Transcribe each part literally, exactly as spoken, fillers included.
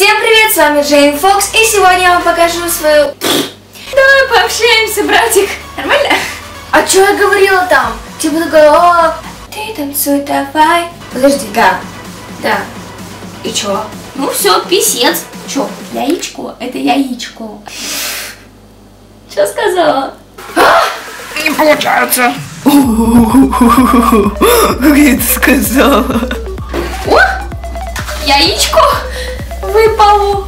Всем привет, с вами Джейн Фокс, и сегодня я вам покажу свою... Давай пообщаемся, братик. Нормально? А что я говорила там? Типа такая, о, ты танцуй, давай. Подожди, да, да. И чё? Ну все, писец. Чё, яичко? Это яичко. Чё сказала? Не получается. Как я это сказала? О, яичко? Выпало.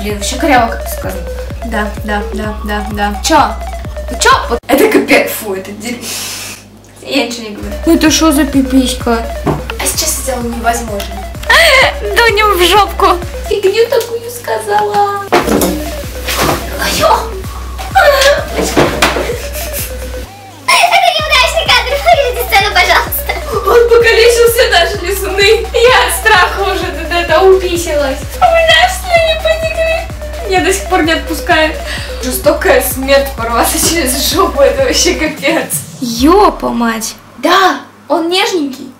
Блин, вообще коряво как-то сказано. Да, да, да, да, да. Чё? Ты чё? Это капец, фу, это дерьмо. Я ничего не говорю. Ну это что за пиписька? А сейчас я сделала невозможно. Дунем в жопку. Фигню такую сказала. Это неудачный кадр, вырежите сцену, пожалуйста. Он покалечился даже лизуны. Я от страха уже это убесилась. У меня слюни потекли. Меня до сих пор не отпускает. Жестокая смерть порваться через жопу. Это вообще капец. Ёпа мать. Да, он нежненький.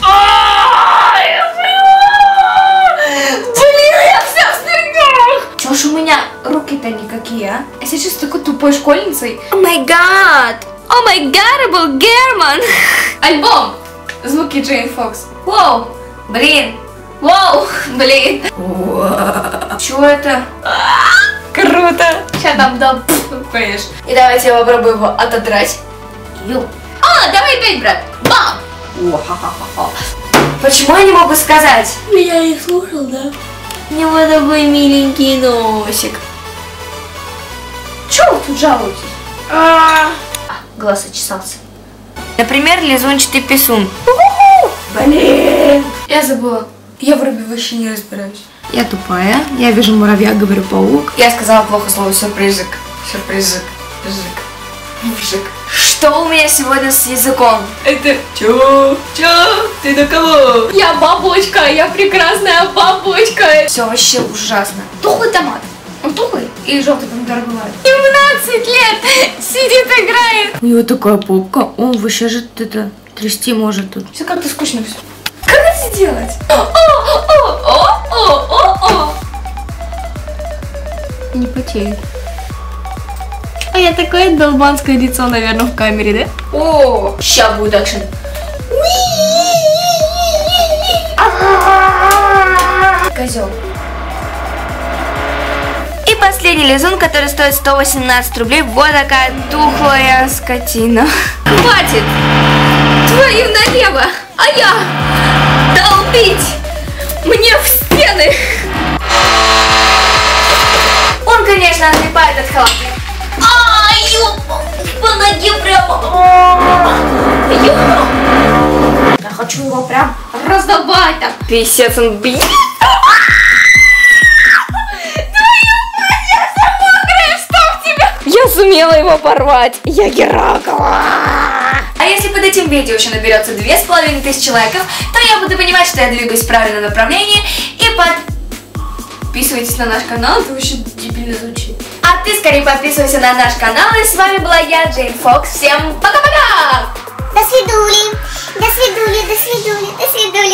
Блин, я вся в слюнях. Чё ж у меня руки-то никакие, а? Я сейчас такой тупой школьницей. О май гад. О май гадабл Герман. Альбом. Звуки Джейн Фокс. Вау. Блин. Вау, блин. Чё это? Круто. Сейчас там дам, поешь. И давайте я попробую его отодрать. А, давай опять, брат. Бам! Почему я не могу сказать? Я не слушал, да? Не вот такой миленький носик. Чё вы тут жалуетесь? Глаз очесался. Например, лизунчатый писун. Блин. Я забыла. Я в рыбе вообще не разбираюсь. Я тупая. Я вижу муравья, говорю паук. Я сказала плохо слово сюрпризик. Сюрпризик. Мужик. Что у меня сегодня с языком? Это чё? Чё? Ты на кого? Я бабочка. Я прекрасная бабочка. Все вообще ужасно. Тухлый томат. Он тухлый и желтый помидор бывает. семнадцать лет сидит играет. У него такая попка. Он вообще же это трясти может тут. Все как-то скучно все. Как это делать? О-о-о-о-о-о-о! Не потеет. А я такое долбанское лицо, наверное, в камере, да? О, ща будет акшен. Козел. И последний лизун, который стоит сто восемнадцать рублей. Вот такая тухлая скотина. Хватит! Твою налево! А я долбить мне в стены. Он, конечно, отлипает от халата. А, ёпа, по ноге прямо. Ёпа. Я хочу его прям раздолбать там. Писец он, блин. Я сумела его порвать. Я Геракла. А если под этим видео еще наберется две с половиной тысячи лайков, то я буду понимать, что я двигаюсь в правильном направлении. И подписывайтесь на наш канал. Это вообще дебильно звучит. А ты скорее подписывайся на наш канал. И с вами была я, Джейн Фокс. Всем пока-пока. До свидули. До свидули, до свидули, до свидули.